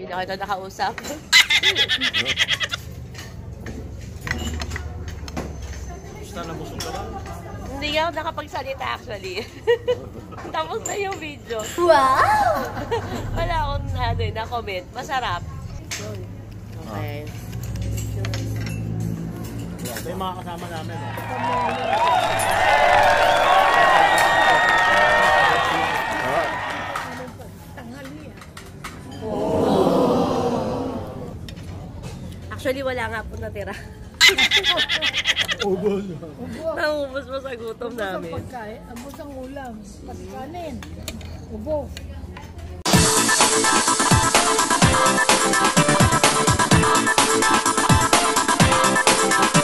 Hindi na kayo nakausap. Hindi nga ako nakapagsalita actually. Tapos na yung video. Wow! Wala akong na-comment. Masarap. Okay. Ito yung mga kasama namin. Actually, wala nga po natira. Ubos na. Naubos mo sa gutom namin. Ubos ang pagkain, ubos ang ulam, pagkanin, ubos.